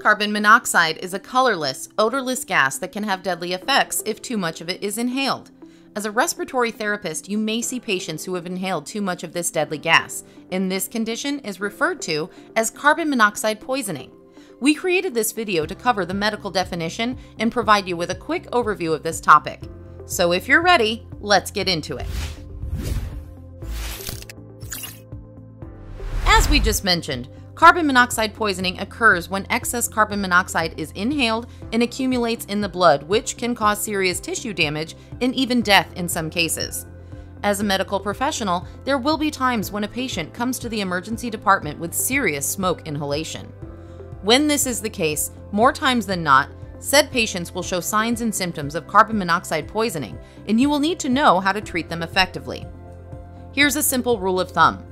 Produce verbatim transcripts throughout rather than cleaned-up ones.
Carbon monoxide is a colorless, odorless gas that can have deadly effects if too much of it is inhaled. As a respiratory therapist, you may see patients who have inhaled too much of this deadly gas, and this condition is referred to as carbon monoxide poisoning. We created this video to cover the medical definition and provide you with a quick overview of this topic. So if you're ready, let's get into it. As we just mentioned, carbon monoxide poisoning occurs when excess carbon monoxide is inhaled and accumulates in the blood, which can cause serious tissue damage and even death in some cases. As a medical professional, there will be times when a patient comes to the emergency department with serious smoke inhalation. When this is the case, more times than not, said patients will show signs and symptoms of carbon monoxide poisoning, and you will need to know how to treat them effectively. Here's a simple rule of thumb.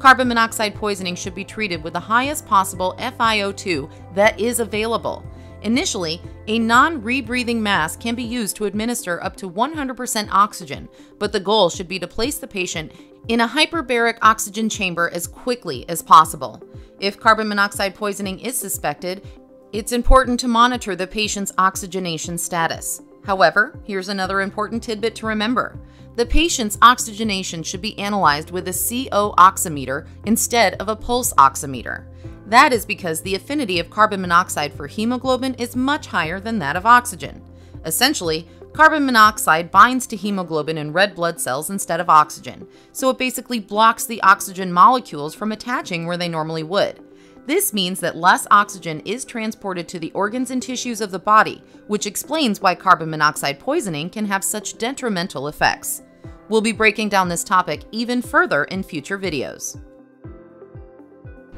Carbon monoxide poisoning should be treated with the highest possible F I O two that is available. Initially, a non-rebreathing mask can be used to administer up to one hundred percent oxygen, but the goal should be to place the patient in a hyperbaric oxygen chamber as quickly as possible. If carbon monoxide poisoning is suspected, it's important to monitor the patient's oxygenation status. However, here's another important tidbit to remember. The patient's oxygenation should be analyzed with a C O oximeter instead of a pulse oximeter. That is because the affinity of carbon monoxide for hemoglobin is much higher than that of oxygen. Essentially, carbon monoxide binds to hemoglobin in red blood cells instead of oxygen, so it basically blocks the oxygen molecules from attaching where they normally would. This means that less oxygen is transported to the organs and tissues of the body, which explains why carbon monoxide poisoning can have such detrimental effects. We'll be breaking down this topic even further in future videos.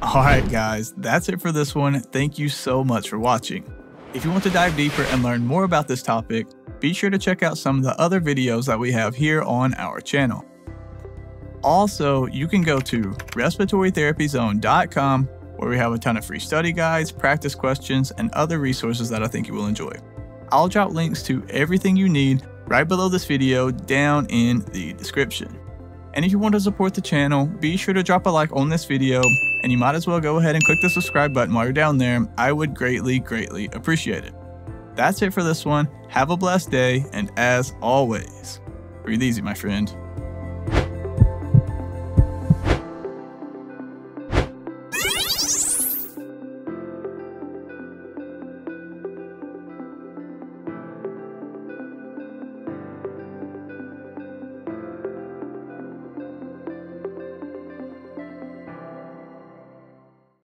Alright guys, that's it for this one. Thank you so much for watching. If you want to dive deeper and learn more about this topic, be sure to check out some of the other videos that we have here on our channel. Also, you can go to respiratory therapy zone dot com where we have a ton of free study guides, practice questions, and other resources that I think you will enjoy. I'll drop links to everything you need right below this video down in the description. And if you want to support the channel, be sure to drop a like on this video, and you might as well go ahead and click the subscribe button while you're down there. I would greatly, greatly appreciate it. That's it for this one. Have a blessed day, and as always, breathe easy, my friend.